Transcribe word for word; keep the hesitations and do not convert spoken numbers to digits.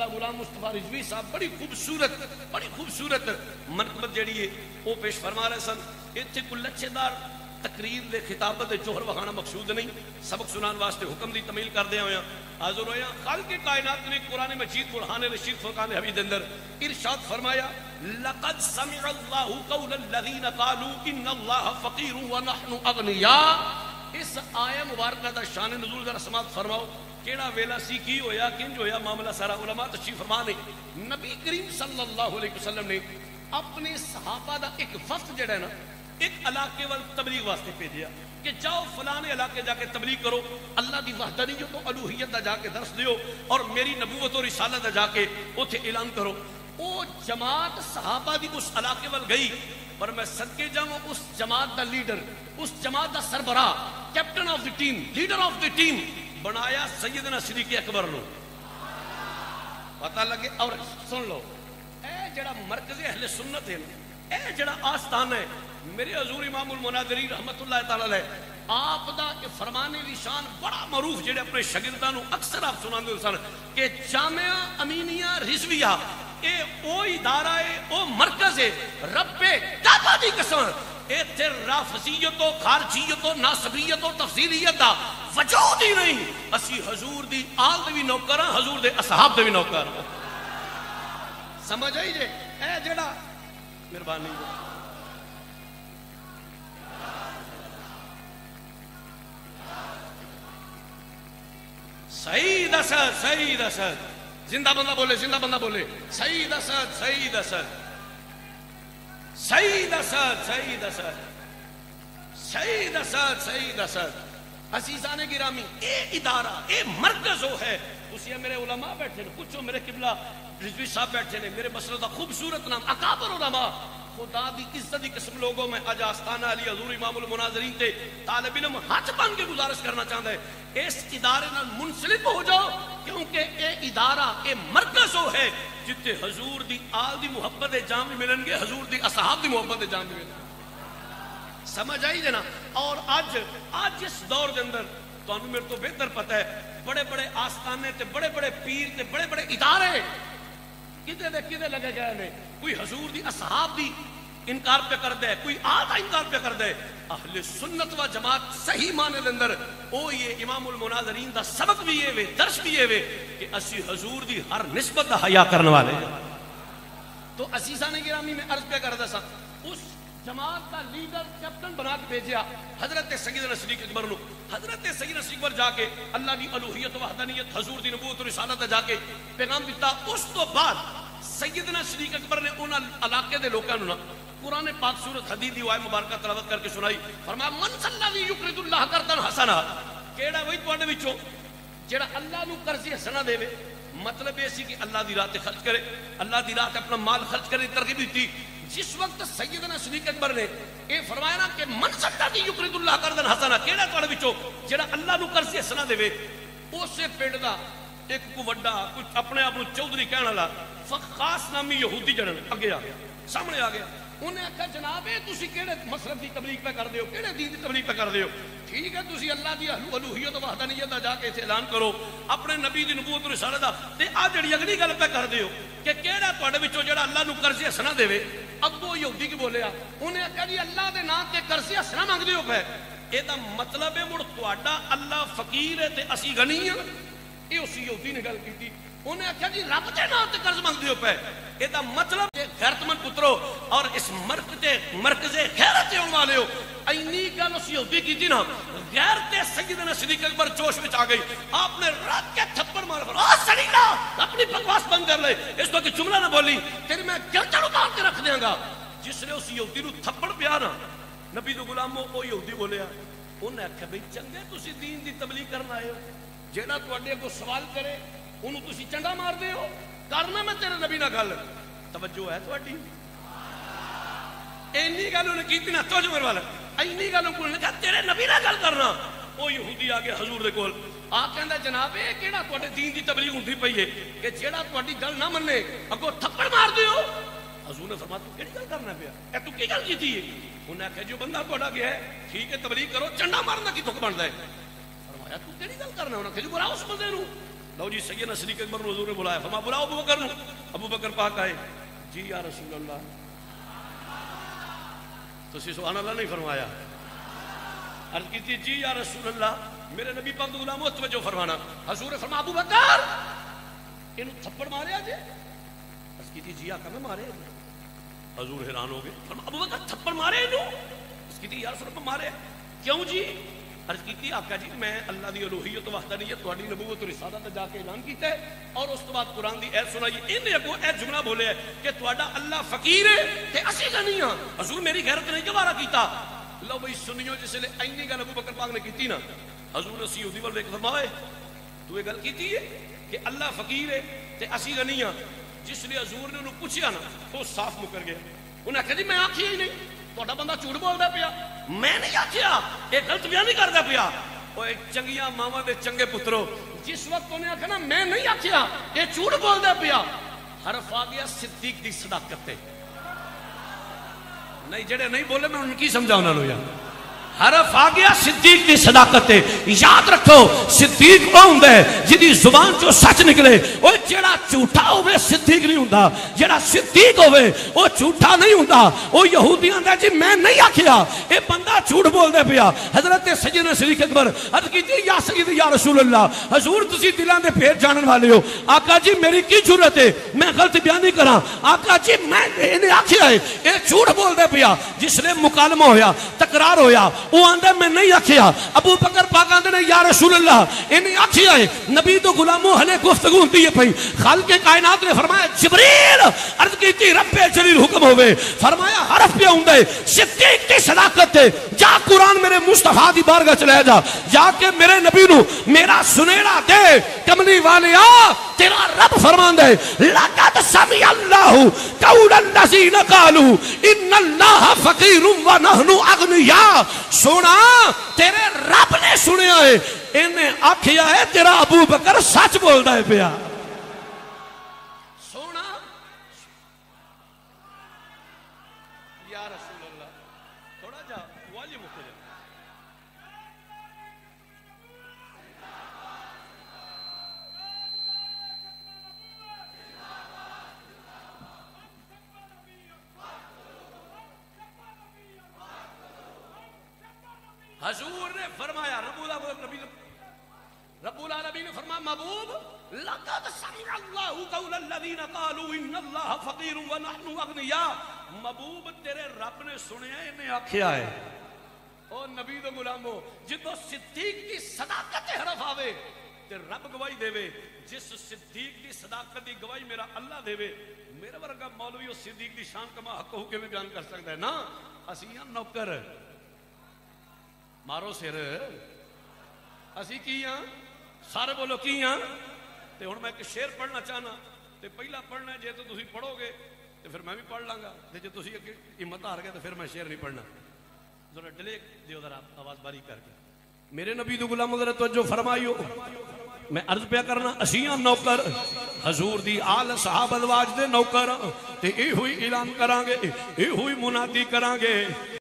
मौला गुलाम मुस्तफा रिजवी साहब बड़ी खूबसूरत बड़ी खूबसूरत मनकबत जी है पेश फरमा रहे सन। इतने कोई लच्छेदार तकरीर के खिताबत जोहर वखाना मकसूद नहीं, सबक सुनाने वास्ते हुक्म की तमील करते हुए हाजिर होए। खालिक़े कायनात ने कुरान मजीद बुरहान रशीद फुरकान हमीद अंदर इरशाद फरमाया, लक़द समिअ अल्लाहु क़ौल अल्लज़ीना क़ालू इन्ना अल्लाह फ़क़ीरु व नहनु अग़निया। इस आया मुबारक का शान नज़ूल ज़रा समाअत फरमाओ, केड़ा वेला सी की होया किंज होया मामला सारा उलमा तशरीफ़ फरमा ने। नबी करीम सल्लल्लाहु अलैहि वसल्लम ने अपने सहाबा दा एक वफ्द जिहड़ा ना एक इलाके वाल तबलीग वास्ते भेजिया कि जाओ फलाने इलाके जाके तबलीग करो, अल्लाह की वहदानियत तो अलूहियत दा जाके दर्स दियो और मेरी नबूवत और रिसालत दा जाके उत्थे ऐलान करो। वो जमात सहाबा दी उस इलाके वाल गई, पर मैं सदके जाऊं उस जमात दा लीडर उस जमात दा सरबराह captain of the team leader of the team बनाया सैयदना सिद्दीक़ अकबर लो। पता लगे और सुन लो, ए जड़ा मरकज़ अहले सुन्नत है, ए जड़ा आस्थान है मेरे हजूर इमामुल मुनाज़िरीन रहमतुल्लाह ताला अलैह आप दा फरमाने दी शान बड़ा मरूफ जेड़े अपने शागिर्दां नूं अक्सर आप सुनांदे सन कि जामिया अमीनिया रिज़विया ए ओ इदारा है ओ मरकज़ है रब्बे काबा दी कसम इत्थे राफज़ियतो खारजियतो नासबियतो तफसीलियत दा वजूद ही नहीं। असी हजूर दी आल दे भी नौकर हां, हजूर दे असहाब दे भी नौकर। समझ आई जे ए जेड़ा मेहरबानी सईद असद सईद असद जिंदा बंदा बोले जिंदा बंदा बोले सईद असद सईद असद सईद असद सईद असद सईद असद सईद असद। अजीज़ाने गिरामी ए इदारा ए मरकज़ वो है उसी मेरे उलमा बैठे ने, पूछो मेरे किबला रिजवी साहब बैठे ने, मेरे मसले का खूबसूरत नाम अकाबर उलमा खुदा दी इज्जत दी कसम। लोगों में अज आस्ताना अली हजूर इमामुल मुनाज़िरीन ते तालिब इल्म हाथ बन के गुजारिश करना चाहता है इस इदारे नाल मुंसलिक हो जाओ, क्योंकि ए इदारा ए मरकज़ वो है जिते हजूर दी आल दी मुहब्बत दे जाम भी मिलणगे, हजूर दी असहाब दी मुहब्बत दे जाम भी मिलणगे। समझ आई जे ना। और आज आज इस दौर दे अंदर तुहानू मेरे तो बेहतर पता है बड़े बड़े आस्थाने ते बड़े बड़े पीर ते बड़े बड़े इदारे किदे दे किदे लगे गए ने। कोई हजूर दी असहाब दी इनकार पे कर दे, कोई आधा इनकार पे कर दे। अहले सुन्नत व जमात सही माने दे अंदर ओ ये इमामुल मुनाज़िरीन दा सबक भी ये वे दर्श भी ये वे कि असी हजूर दी हर निस्बत हया करने वाले। तो अजीज़ाने गिरामी में अर्ज पे करदा सा उस जमात का लीडर कैप्टन बना के भेजा हजरत सैयदना सिद्दीक़ अकबर नु। हजरत सैयदना सिद्दीक़ अकबर जाके अल्लाह दी अलूहियत व वहदानियत हजूर दी नबूवत और रिसालत दा जाके पैगाम दिता। उस तो बाद सैयदना सिद्दीक़ अकबर ने उन इलाके दे लोकां नु ना कुरान पाक सूरत हदीद दी आयत मुबारक तिलावत करके सुनाई। फरमाया मन सल्लल्लाहु युकरिदुल्लाह करदन हसना, केड़ा वही तुहाडे विचों जेड़ा अल्लाह नू कर्ज़े हसना देवे। मतलब यह सी कि अल्लाह की राह खर्च करे, अल्लाह की राह अपना माल खर्च करे तरकीब दी। जिस वक्त सैयदना सिद्दीक़ अकबर ने यह फरमाया ना कि मन सल्लल्लाहु युकरिदुल्लाह करदन हसना, केड़ा तुहाडे विचों जेड़ा अल्लाह नू कर्ज़े हसना देवे। उस पिंड दा एक को वड्डा कोई अपने आप को चौधरी कहने वाला फ़क्कास नामी यहूदी जन अगे आ गया, सामने आ गया। उन्हें आख्या जनाब ये तुसी केड़े मसलक दी तबलीग पे करदे हो, केड़े दीन दी तबलीग पे करदे हो। ठीक है तुसी अल्लाह दी अलूहियत व वहदानियत दा जाके इत्थे ऐलान करो, अपने नबी दी नबूवत और रिसालत दा। ते आ जेड़ी अगली गल पे करदे हो कि केड़ा तुहाडे विचों जेड़ा अल्लाह नू कर्ज़े हसना देवे। अग्गों यहूदी की बोलिया, उन्हें आख्या जी अल्लाह दे नाम ते कर्ज़े हसना मंगदे हो पे, इहदा मतलब है मुड़ तुहाडा अल्लाह फकीर है ते असी गनी हां। ये उस यहूदी ने गल कीती, उन्हें आख्या जी रब दे नाम ते कर्ज़ मंगदे हो पे, इहदा मतलब है गैरतमंद पुत्रो और इस मरकज़े मरकज़े खैरत होने वाले हो। इन्नी गल उस यहूदी की ना गैरत सैयदना सिद्दीक़ अकबर जोश में आ गई। आपने रख के थप्पड़ मारा, ओ सड़ीला अपनी बकवास बंद कर ले, इस तो कि जुमला ना बोली तेरी मैं गर्दन उतार के रख देंगा। जिसने उस यहूदी को थप्पड़ पिया ना नबी दे गुलामों ओ यहूदी बोलिया, उन्हें आख्या बई चंगे तुसी दीन दी तबलीग करन आए हो, जेड़ा तुहाडे अगों सवाल करे उन्होंने तुसी चंडा मारदे हो, करना मैं तेरे नबी नाल गल। तवज्जो है तुहाडी इन्नी गल उन्हें की ना तुझ मेरे वाल इन्नी गल कहा तेरे नबी ना गल करना। वो यहूदी आ गया हजूर दे कोल, आ कहंदा जनाब ये केड़ा तुहाडे दीन दी तबलीग हुंदी पई है कि जेड़ा तुहाडी गल ना मन्ने अगों थप्पड़ मार दियो। हजूर ने फरमाया तू केड़ी गल करना पिया, ए तू की गल कीती है। उन्हें आख्या जो बंदा तुहाडा गया है ठीक है तबलीग करो, चंडा मारना की तुक बनदा है। फरमाया तू केड़ी गल करना, उन्हें आख्या बुलाओ उस बंदे नू। लो जी सैयदना सिद्दीक़ अकबर को हजूर ने बुलाया, फरमाया बुलाओ अबू बकर को। अबू बकर पाक आए, जी या रसूल अल्लाह। तो सुभान अल्लाह नहीं फरमाया, अर्ज की जी या रसूल अल्लाह, मेरे नबी पाक दे गुलामों तवज्जो फरमाना। हजूर ने फरमाया अबू बकर इनु थप्पड़ मारे जे, अर्ज की जी या कमे मारे। हजूर हैरान हो गए, फरमाया अबू बकर थप्पड़ मारे इनु? अर्ज की या रसूल अल्लाह मारे, क्यों जी? अर्ज की आका जी मैं अल्लाह की अलूहीयत वहदानियत तुहाडी नबूवत रिसालत दा जाके ऐलान किया है और उस तो बाद कुरान की ऐ सुनाई। इन्हें अगो ए जुमला बोले कि तुहाडा अल्लाह फकीर है ते असी गनी हां। हुजूर मेरी गैरत नहीं गवारा कीता। लो भाई सुनियो, जिसले इन्नी गल अबू बकर पाक ने कीती ना, हुजूर ने सीउदी वल देख फरमाए तू ये गल कीती है कि अल्लाह फकीर है ते असी गनी हां। जिसले हुजूर ने उन्होंने पूछया ना तो साफ मुकर गया। उन्हें आखिया जी मैं आखिया ही नहीं, तुहाडा बंदा झूठ बोलदा पिया, मैं नहीं आखिया, यह गलत बयानी करता पिया। ओए चंगिया मावा दे चंगे पुत्रो, जिस वक्त उन्हें आखना मैं नहीं आखिया यह झूठ बोलदा पिया, हरफ आ गया सिद्दीक दी सदाकत ते। नहीं जेड़े नहीं बोले मैं उनकी समझा उन्होंने यार, हरफ आ गया सिद्दीक दी सदाकत ते। याद रखो सिद्दीक वो हुंदा है जिहदी जुबान चो सच निकले। ओए जेड़ा झूठा होवे सिद्दीक नहीं हुंदा, जेड़ा सिद्दीक होवे वो झूठा नहीं हुंदा। वो यहूदियां दा जी मैं नहीं आखिया, ये बंदा झूठ बोलदा पिया। हजरत सैयदना सिद्दीक़ अकबर अर्ज़ कीती या सैयद या रसूल अल्लाह, हुज़ूर तुसीं दिलां दे फेर जानन वाले हो, आका जी मेरी की जुरत है मैं गलत बयानी करां? आका जी मैं इहने आखिया है ये झूठ बोलदा पिया। जिसले मुकालमा होया, तकरार होया, वो आंदा मैं नहीं आखिया। अबू बकर पाक आंदे ने या रसूल अल्लाह इन्हें आखिया है। नबी तो गुलामों हले गुफ्तगू होती है भाई। खालिक़े कायनात ने फरमाया जिब्रील अर्ज़ की थी रब्बे जलील हुक्म होवे, फरमाया हरफ पे हुंदा है सिद्दीक़ दी सदाकत है। जा कुरान मेरे मुस्तफा दी बारगाह चला जा, जाके मेरे नबी नू मेरा सुनेड़ा दे। कमली वालिया तेरा रब फरमांदा है लक़द समी अल्लाहु कौलल्लज़ीना क़ालू इन्नल्लाहा फ़क़ीरुन व नहनु अग़निया। सुना तेरे रब ने सुनिया है, इन्हें आखिया है तेरा अबू बकर सच बोलता है पिया। सोना या रसूल अल्लाह थोड़ा जा वाली मुख जा। हजूर ने फरमाया रबूल नबी रबूल नबी ने फरमाया महबूब लक़द समिअ अल्लाहु क़ौलल्लज़ीना क़ालू इन्नल्लाहा फ़क़ीरुन व नहनु अग़निया। महबूब तेरे रब ने सुनिया, इन्हें आखिया है। ओ नबी दे गुलामो, जिदों सिद्दीक़ दी सदाकत दे हरफ आवे ते रब गवाही देवे। जिस सिद्दीक़ दी सदाकत दी गवाही मेरा अल्लाह देवे, मेरे वर्गा मौलवी उस सिद्दीक़ दी शान कमा हक हो किवें बयान कर सकदा है ना। असीं हां नौकर, मारो सिर, असी की हाँ? सारे बोलो की हाँ? ते हुण मैं एक शेर पढ़ना चाहना, ते पहला पढ़ना जे तो तुसी पढ़ोगे तो फिर मैं भी पढ़ लांगा, ते जे तुसी अगे हिम्मत हार गए तो फिर मैं शेर नहीं पढ़ना। जरा डिले दियो, जरा आवाज़ बारी करके। मेरे नबी दे गुलामों जरा तवज्जो फरमाइयो। मैं अर्ज पिया करना असियां नौकर, हजूर दी आल सहाब अलवाज दे नौकर, ते इहो ही ऐलान करांगे, इहो ही मुनादी करांगे।